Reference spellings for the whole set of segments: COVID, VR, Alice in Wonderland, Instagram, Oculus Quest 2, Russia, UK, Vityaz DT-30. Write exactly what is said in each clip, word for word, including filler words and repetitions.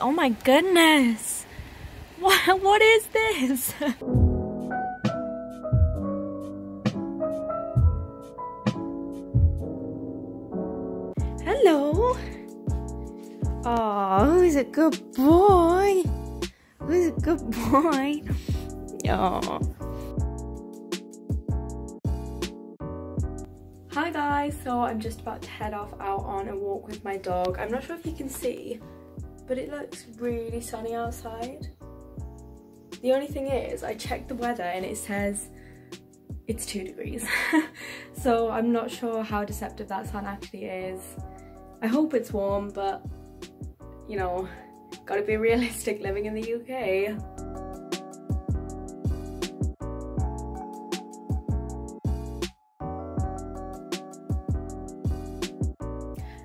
Oh my goodness, what, what is this? Hello. Oh, he's a good boy. He's a good boy. Oh. Hi guys, so I'm just about to head off out on a walk with my dog. I'm not sure if you can see, but it looks really sunny outside. The only thing is, I checked the weather and it says it's two degrees. So I'm not sure how deceptive that sun actually is. I hope it's warm, but you know, gotta be realistic living in the U K.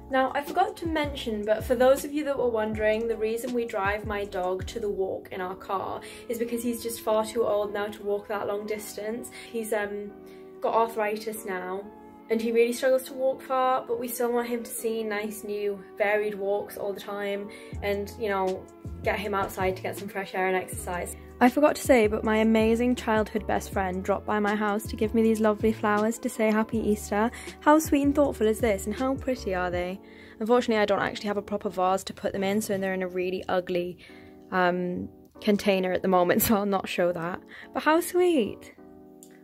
Now, I forgot to mention, but for those of you that were wondering, the reason we drive my dog to the walk in our car is because he's just far too old now to walk that long distance. He's um, got arthritis now, and he really struggles to walk far, but we still want him to see nice, new, varied walks all the time and, you know, get him outside to get some fresh air and exercise. I forgot to say, but my amazing childhood best friend dropped by my house to give me these lovely flowers to say Happy Easter. How sweet and thoughtful is this, and how pretty are they? Unfortunately, I don't actually have a proper vase to put them in, so they're in a really ugly um, container at the moment, so I'll not show that. But how sweet!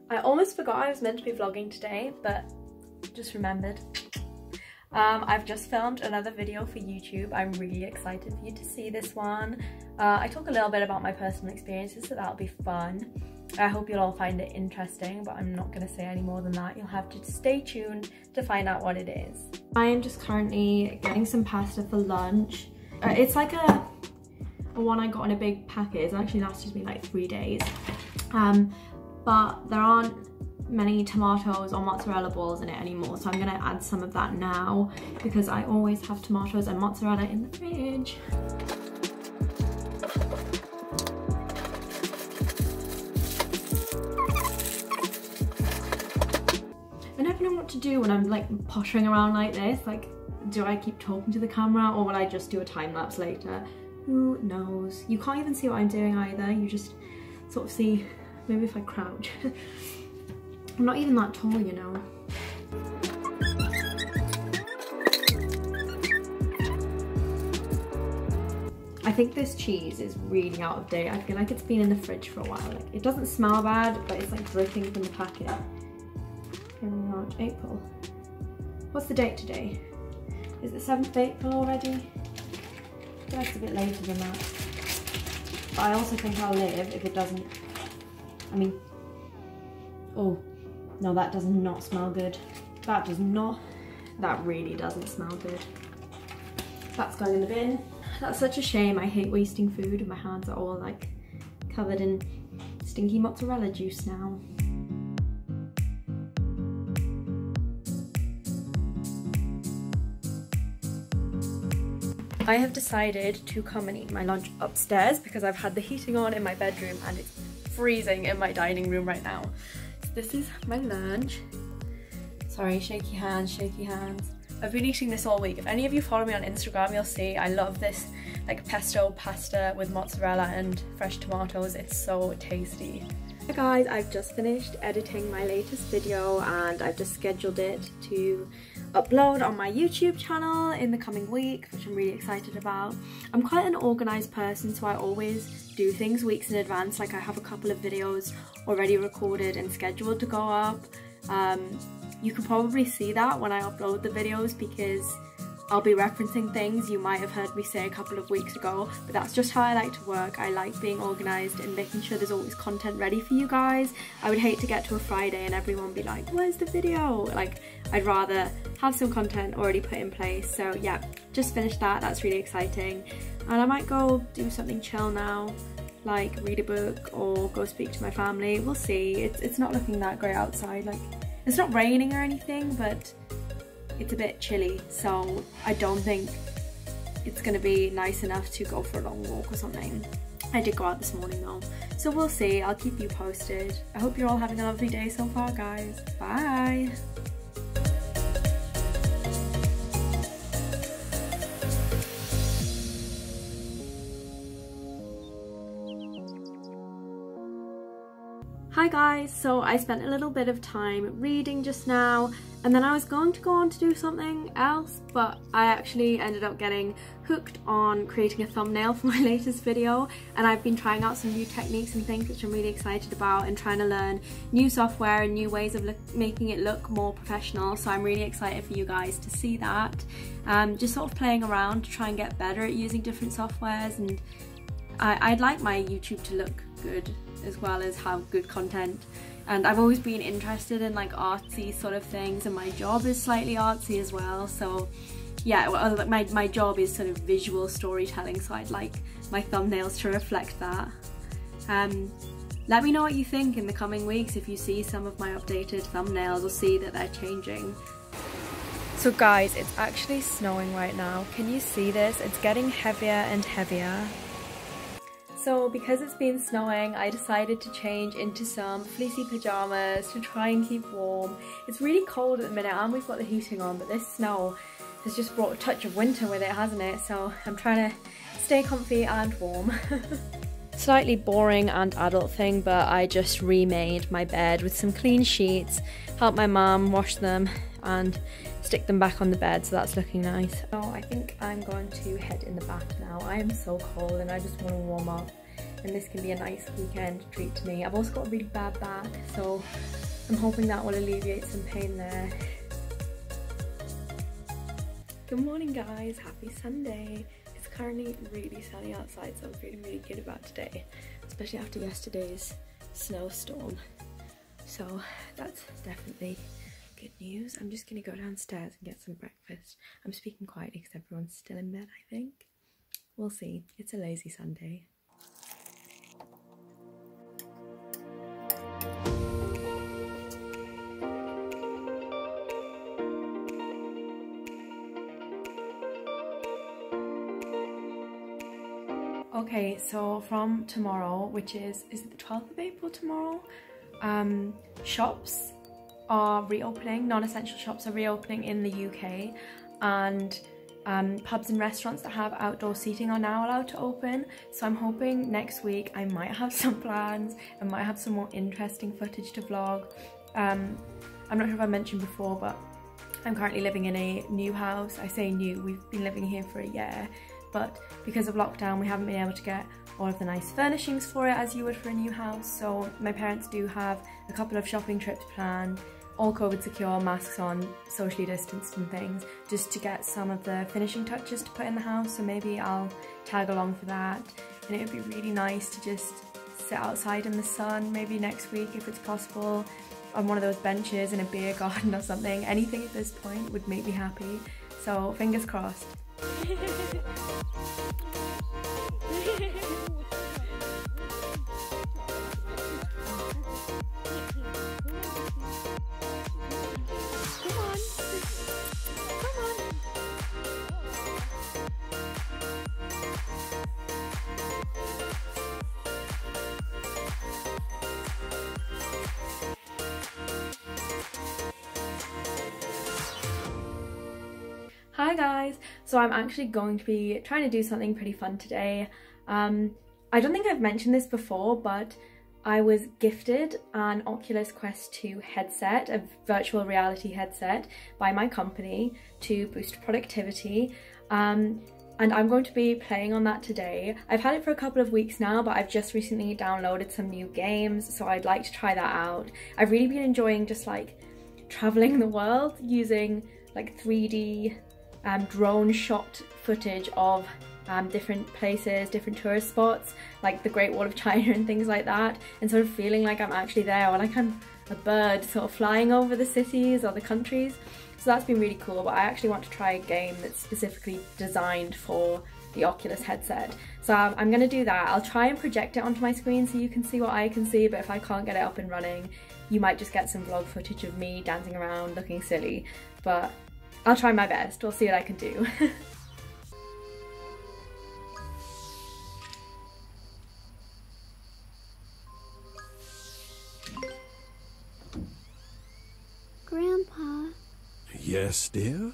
I almost forgot I was meant to be vlogging today, but just remembered. Um, I've just filmed another video for YouTube. I'm really excited for you to see this one. Uh, I talk a little bit about my personal experiences, so that'll be fun. I hope you'll all find it interesting, but I'm not going to say any more than that. You'll have to stay tuned to find out what it is. I am just currently getting some pasta for lunch. Uh, it's like a, a one I got in a big packet. It actually lasted me like three days. Um, but there aren't many tomatoes or mozzarella balls in it anymore, so I'm gonna add some of that now because I always have tomatoes and mozzarella in the fridge. I never know what to do when I'm like pottering around like this. Like, do I keep talking to the camera or will I just do a time lapse later? Who knows? You can't even see what I'm doing either. You just sort of see, maybe if I crouch. I'm not even that tall, you know. I think this cheese is really out of date. I feel like it's been in the fridge for a while. Like, it doesn't smell bad, but it's like dripping from the packet. Here we are, April. What's the date today? Is it seventh of April already? I feel like it's a bit later than that. But I also think I'll live if it doesn't, I mean, oh, no, that does not smell good. That does not, that really doesn't smell good. That's going in the bin. That's such a shame. I hate wasting food and my hands are all like covered in stinky mozzarella juice now. I have decided to come and eat my lunch upstairs because I've had the heating on in my bedroom and it's freezing in my dining room right now. This is my lunch. Sorry, shaky hands, shaky hands. I've been eating this all week. If any of you follow me on Instagram, you'll see I love this like pesto pasta with mozzarella and fresh tomatoes. It's so tasty. Hey guys, I've just finished editing my latest video and I've just scheduled it to upload on my YouTube channel in the coming week, which I'm really excited about. I'm quite an organised person, so I always do things weeks in advance. Like, I have a couple of videos already recorded and scheduled to go up. Um, you can probably see that when I upload the videos because I'll be referencing things you might have heard me say a couple of weeks ago, but that's just how I like to work. I like being organised and making sure there's always content ready for you guys. I would hate to get to a Friday and everyone be like, where's the video? Like, I'd rather have some content already put in place. So yeah, just finished that. That's really exciting. And I might go do something chill now, like read a book or go speak to my family. We'll see. It's, it's not looking that great outside. Like, it's not raining or anything, but it's a bit chilly, so I don't think it's gonna be nice enough to go for a long walk or something. I did go out this morning though, so we'll see. I'll keep you posted. I hope you're all having a lovely day so far, guys. Bye! Hi guys, so I spent a little bit of time reading just now, and then I was going to go on to do something else, but I actually ended up getting hooked on creating a thumbnail for my latest video, and I've been trying out some new techniques and things which I'm really excited about, and trying to learn new software and new ways of making it look more professional, so I'm really excited for you guys to see that. Um, just sort of playing around to try and get better at using different softwares, and I I'd like my YouTube to look good as well as have good content, and I've always been interested in like artsy sort of things, and my job is slightly artsy as well, so yeah, well, my, my job is sort of visual storytelling, so I'd like my thumbnails to reflect that. Um, let me know what you think in the coming weeks if you see some of my updated thumbnails or see that they're changing. So guys, it's actually snowing right now. Can you see this? It's getting heavier and heavier. So because it's been snowing, I decided to change into some fleecy pyjamas to try and keep warm. It's really cold at the minute and we've got the heating on, but this snow has just brought a touch of winter with it, hasn't it? So I'm trying to stay comfy and warm. Slightly boring and adult thing, but I just remade my bed with some clean sheets, helped my mum wash them and stick them back on the bed, so that's looking nice. So I think I'm going to head in the bath now. I am so cold and I just want to warm up, and this can be a nice weekend treat to me. I've also got a really bad back, so I'm hoping that will alleviate some pain there. Good morning guys, happy Sunday. It's currently really sunny outside, so I'm feeling really good about today, especially after yesterday's snowstorm. So that's definitely good news. I'm just gonna go downstairs and get some breakfast. I'm speaking quietly because everyone's still in bed, I think. We'll see, it's a lazy Sunday. Okay, so from tomorrow, which is, is it the twelfth of April tomorrow? Um, shops are reopening, non-essential shops are reopening in the U K, and um, pubs and restaurants that have outdoor seating are now allowed to open, so I'm hoping next week I might have some plans and might have some more interesting footage to vlog. Um, I'm not sure if I mentioned before, but I'm currently living in a new house. I say new, we've been living here for a year, but because of lockdown we haven't been able to get all of the nice furnishings for it as you would for a new house, so my parents do have a couple of shopping trips planned, all COVID secure, masks on, socially distanced and things, just to get some of the finishing touches to put in the house, so maybe I'll tag along for that. And it would be really nice to just sit outside in the sun maybe next week if it's possible, on one of those benches in a beer garden or something. Anything at this point would make me happy, so fingers crossed. Hi guys, so I'm actually going to be trying to do something pretty fun today. Um, I don't think I've mentioned this before, but I was gifted an Oculus Quest two headset, a virtual reality headset, by my company to boost productivity. Um, and I'm going to be playing on that today. I've had it for a couple of weeks now, but I've just recently downloaded some new games, so I'd like to try that out. I've really been enjoying just like traveling the world using like three D Um, drone shot footage of um, different places, different tourist spots, like the Great Wall of China and things like that, and sort of feeling like I'm actually there, or like I'm a bird sort of flying over the cities or the countries. So that's been really cool, but I actually want to try a game that's specifically designed for the Oculus headset. So um, I'm gonna do that. I'll try and project it onto my screen so you can see what I can see, but if I can't get it up and running, you might just get some vlog footage of me dancing around looking silly, but I'll try my best, we'll see what I can do. Grandpa. Yes, dear?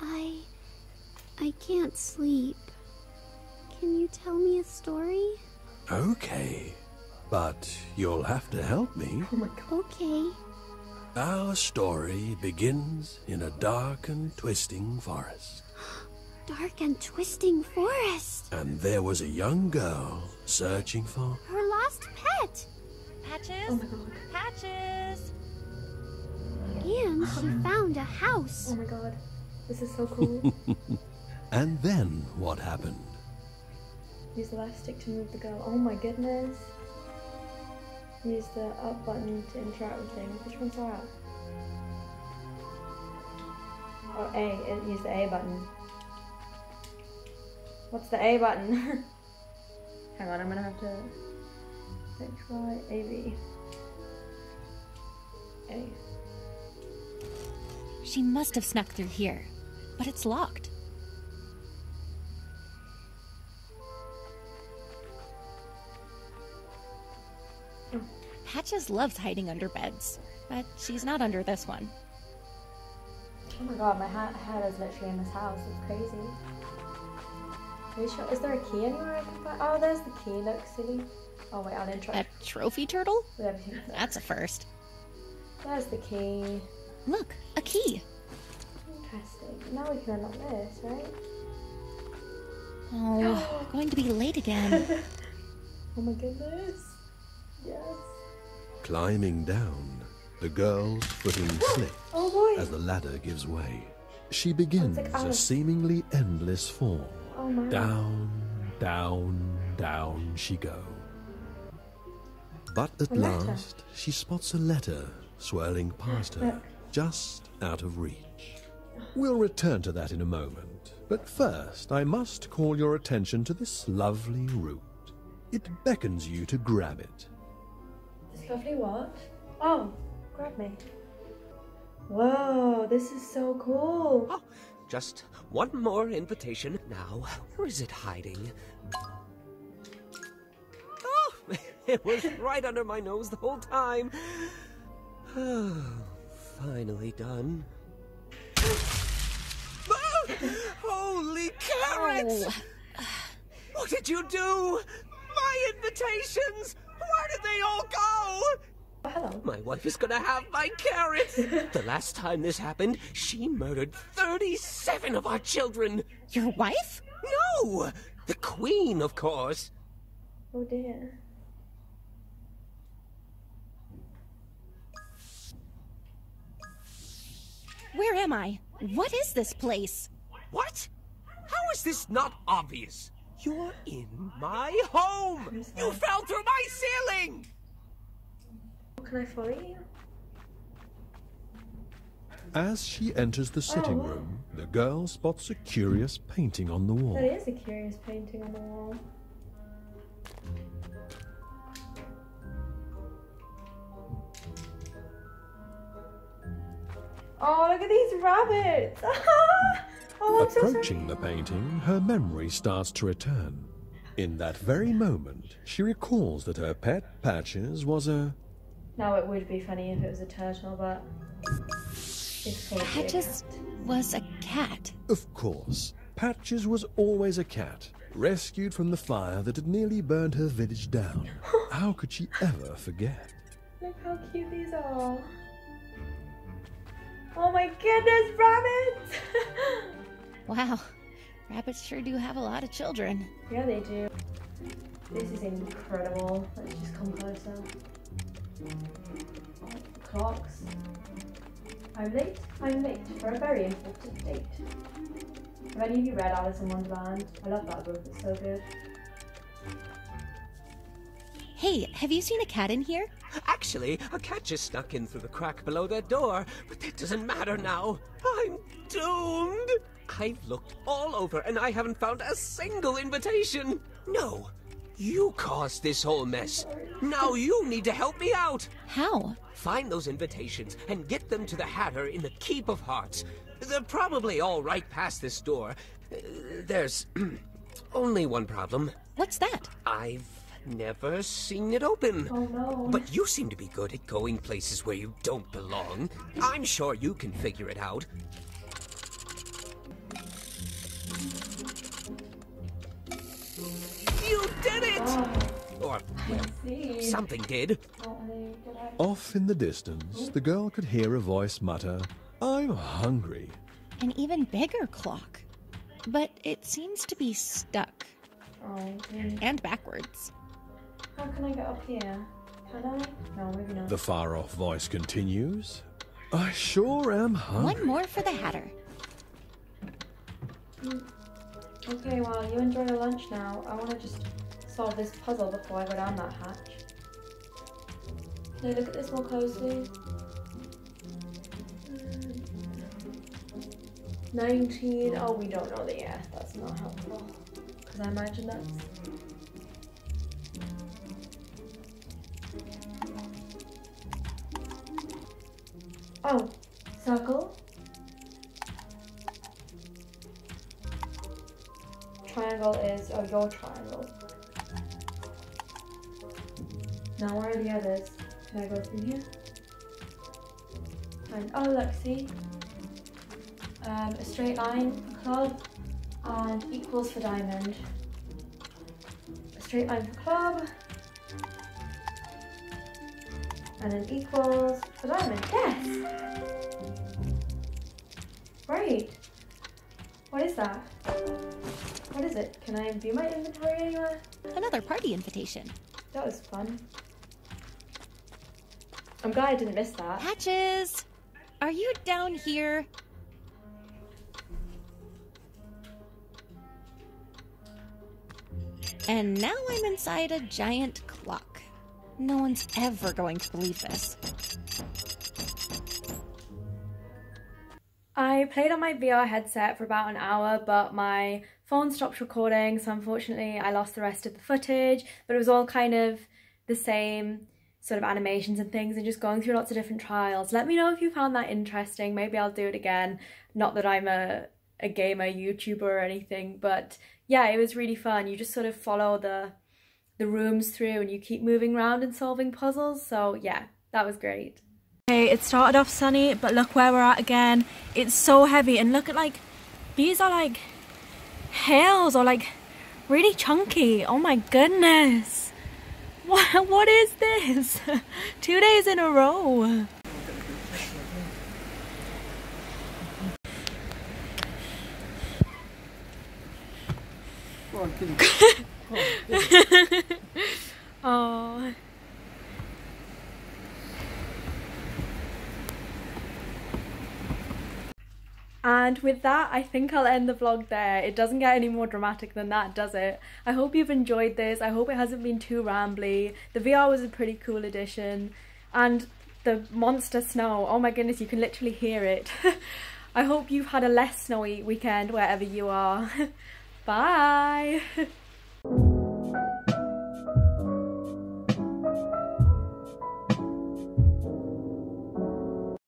I... I can't sleep. Can you tell me a story? Okay. But you'll have to help me. Okay. Our story begins in a dark and twisting forest. Dark and twisting forest. And there was a young girl searching for her lost pet. Patches? Oh my God. Patches! And she found a house. Oh my God. This is so cool. And then what happened? Use the left stick to move the girl. Oh my goodness. Use the up button to interact with things. Which one's that? Oh, A. Use the A button. What's the A button? Hang on, I'm gonna have to... X, Y, A, B. A. She must have snuck through here, but it's locked. Patches loves hiding under beds, but she's not under this one. Oh my God, my hat, hat is literally in this house. It's crazy. Are you sure? Is there a key anywhere I can find? Oh, there's the key. Look, silly. Oh wait, I'll intro. A trophy turtle? That's a first. There's the key. Look, a key. Interesting. Now we can unlock this, right? Oh, we're going to be late again. Oh my goodness. Yes. Climbing down, the girl's footing slips oh as the ladder gives way. She begins oh, like a seemingly endless fall. Oh my. Down, down, down she goes. But at last, she spots a letter swirling past her, just out of reach. We'll return to that in a moment, but first I must call your attention to this lovely root. It beckons you to grab it. This lovely what? Oh, grab me. Whoa, this is so cool. Oh, just one more invitation now. Where is it hiding? It was right under my nose the whole time. Oh, finally done. Ah! Holy carrots! Oh. What did you do? My invitations! Where did they all go? Hello. My wife is gonna have my carrots! The last time this happened, she murdered thirty-seven of our children. Your wife? No! The queen, of course. Oh dear. Where am I? What is this place? What? How is this not obvious? You're in my home! You fell through my ceiling! Can I follow you? As she enters the sitting oh. room, the girl spots a curious painting on the wall. There is a curious painting on the wall. Oh, look at these rabbits! Oh, approaching the painting, her memory starts to return. In that very moment, she recalls that her pet Patches was a... Now it would be funny if it was a turtle, but... Patches was a cat. Of course. Patches was always a cat, rescued from the fire that had nearly burned her village down. How could she ever forget? Look how cute these are. Oh my goodness, rabbits! Wow, rabbits sure do have a lot of children. Yeah, they do. This is incredible. Let's just come closer. Clocks. I'm late. I'm late for a very important date. Have any of you read Alice in Wonderland? I love that book. It's so good. Hey, have you seen a cat in here? Actually, a cat just snuck in through the crack below their door, but that doesn't matter now. I'm doomed. I've looked all over and I haven't found a single invitation. No, you caused this whole mess. Now you need to help me out. How? Find those invitations and get them to the Hatter in the Keep of Hearts. They're probably all right past this door. Uh, there's only one problem. What's that? I've... never seen it open. Oh no. But you seem to be good at going places where you don't belong. I'm sure you can figure it out. You did it! Oh. Or something did. Off in the distance, the girl could hear a voice mutter, "I'm hungry." An even bigger clock. But it seems to be stuck. Oh, okay. And backwards. How can I get up here? Can I? No, maybe not. The far-off voice continues. I sure am hungry. One more for the Hatter. Okay, well, you enjoy your lunch now. I want to just solve this puzzle before I go down that hatch. Can I look at this more closely? nineteen. Oh, we don't know the year. That's not helpful. Because I imagine that's... Oh, circle. Triangle is, oh, your triangle. Now, where are the others? Can I go through here? And, oh, look, see? Um, a straight line, for club, and equals for diamond. A straight line for club, and an equals for diamond. Yes! Great! What is that? What is it? Can I view my inventory anywhere? Another party invitation. That was fun. I'm glad I didn't miss that. Patches! Are you down here? And now I'm inside a giant clock. No one's ever going to believe this. I played on my V R headset for about an hour, but my phone stopped recording, so unfortunately I lost the rest of the footage, but it was all kind of the same sort of animations and things and just going through lots of different trials. Let me know if you found that interesting. Maybe I'll do it again. Not that I'm a, a gamer YouTuber or anything, but yeah, it was really fun. You just sort of follow the the rooms through and you keep moving around and solving puzzles, so yeah, that was great. Okay, it started off sunny, but look where we're at again. It's so heavy, and look at, like, these are like hails or like really chunky. Oh my goodness, what, what is this? Two days in a row. Oh. And with that, I think I'll end the vlog there. It doesn't get any more dramatic than that, does it? I hope you've enjoyed this. I hope it hasn't been too rambly. The V R was a pretty cool addition. And the monster snow, oh my goodness, you can literally hear it. I hope you've had a less snowy weekend wherever you are. Bye!